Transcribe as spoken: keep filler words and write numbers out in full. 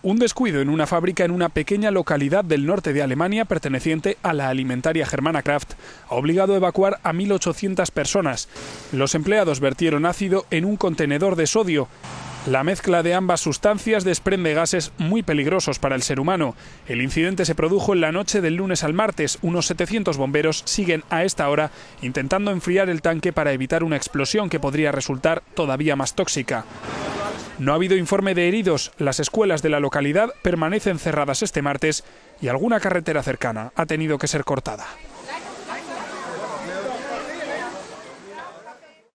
Un descuido en una fábrica en una pequeña localidad del norte de Alemania perteneciente a la alimentaria germana Kraft ha obligado a evacuar a mil ochocientas personas. Los empleados vertieron ácido en un contenedor de sodio. La mezcla de ambas sustancias desprende gases muy peligrosos para el ser humano. El incidente se produjo en la noche del lunes al martes. Unos setecientos bomberos siguen a esta hora intentando enfriar el tanque para evitar una explosión que podría resultar todavía más tóxica. No ha habido informe de heridos. Las escuelas de la localidad permanecen cerradas este martes y alguna carretera cercana ha tenido que ser cortada.